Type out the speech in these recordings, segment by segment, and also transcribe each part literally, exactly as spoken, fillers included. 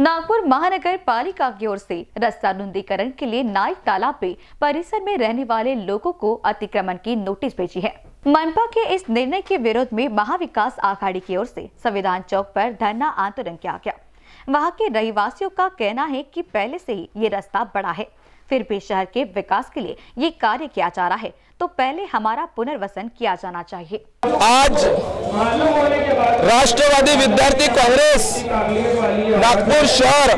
नागपुर महानगर पालिका की ओर से रास्ता रुंदीकरण के लिए नाइक तालाब पे परिसर में रहने वाले लोगों को अतिक्रमण की नोटिस भेजी है। मनपा के इस निर्णय के विरोध में महाविकास आघाड़ी की ओर से संविधान चौक पर धरना आंदोलन किया गया। वहां के रहीवासियों का कहना है कि पहले से ही ये रास्ता बड़ा है, फिर भी शहर के विकास के लिए ये कार्य किया जा रहा है, तो पहले हमारा पुनर्वसन किया जाना चाहिए। आज राष्ट्रवादी विद्यार्थी कांग्रेस नागपुर शहर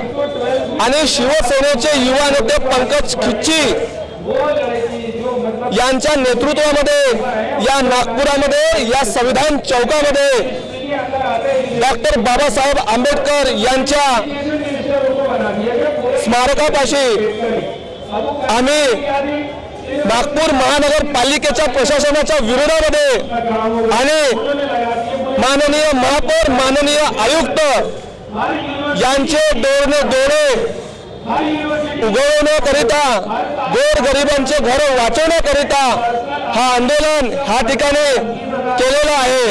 आणि शिवसेनेचे युवा नेते पंकज खिच्ची यांच्या नेतृत्वामध्ये या नागपुरामध्ये या संविधान चौकामध्ये डॉक्टर बाबासाहेब आंबेडकर यांच्या स्मारकापाशी आम्ही नागपूर महानगरपालिकेच्या प्रशासनाच्या विरोधामध्ये आणि माननीय महापौर माननीय आयुक्त यांचे डोळे डोळे उगवण्याकरिता गोरगरिबांचे घर वाचवण्याकरिता हा आंदोलन हा ठिकाणी केलेला आहे।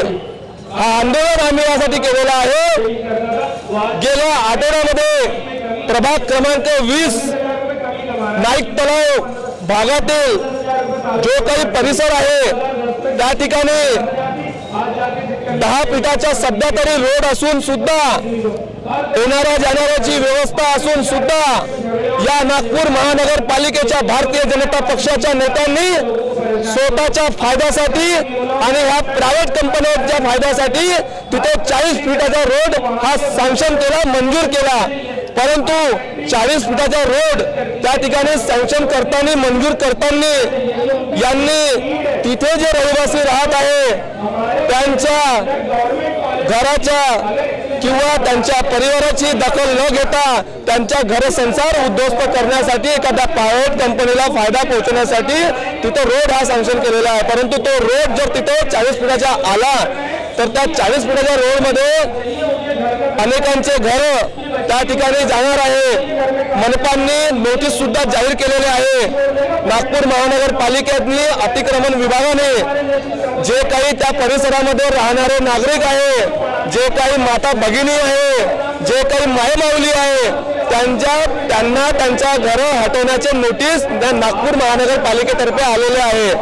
हा आंदोलन आम्ही यासाठी केलेला आहे। गेल्या आठवड्यामध्ये प्रभाग क्रमांक वीस नाईक तलाव भागातील जो काही परिसर आहे त्या ठिकाणी दहा फुटाचा सध्या तरी रोड असून सुद्धा येणाऱ्या जाणाऱ्याची व्यवस्था असून सुद्धा या नागपूर महानगरपालिकेच्या भारतीय जनता पक्षाच्या नेत्यांनी स्वतःच्या फायद्यासाठी आणि ह्या प्रायव्हेट कंपन्यांच्या फायद्यासाठी तिथे चाळीस फुटाचा रोड हा सॅंक्शन केला, मंजूर केला, परंतु चाळीस फुटाचा रोड त्या ठिकाणी सॅंक्शन करताना मंजूर करताना यांनी तिथे जे रहिवासी राहत आहे त्यांच्या घराच्या किंवा त्यांच्या परिवाराची दखल न घेता त्यांचा घर संसार उद्ध्वस्त करण्यासाठी एखाद्या प्रायव्हेट कंपनीला फायदा पोहोचवण्यासाठी तिथे रोड हा सॅंक्शन केलेला आहे। परंतु तो रोड जर तिथे चाळीस फुटाचा आला तर त्या चाळीस फुटाच्या रोडमध्ये अनेकांचे घर त्या ठिकाणी जाणार आहे। मनपाने नोटीस सुद्धा जाहीर केलेली आहे। नागपूर महानगरपालिकेतली अतिक्रमण विभागाने जे काही त्या परिसरामध्ये राहणारे नागरिक आहे, जे काही माता भगिनी आहे, जे काही माय माऊली आहे त्यांच्या त्यांना त्यांच्या घरं हटवण्याचे नोटीस नागपूर महानगरपालिकेतर्फे आलेले आहे।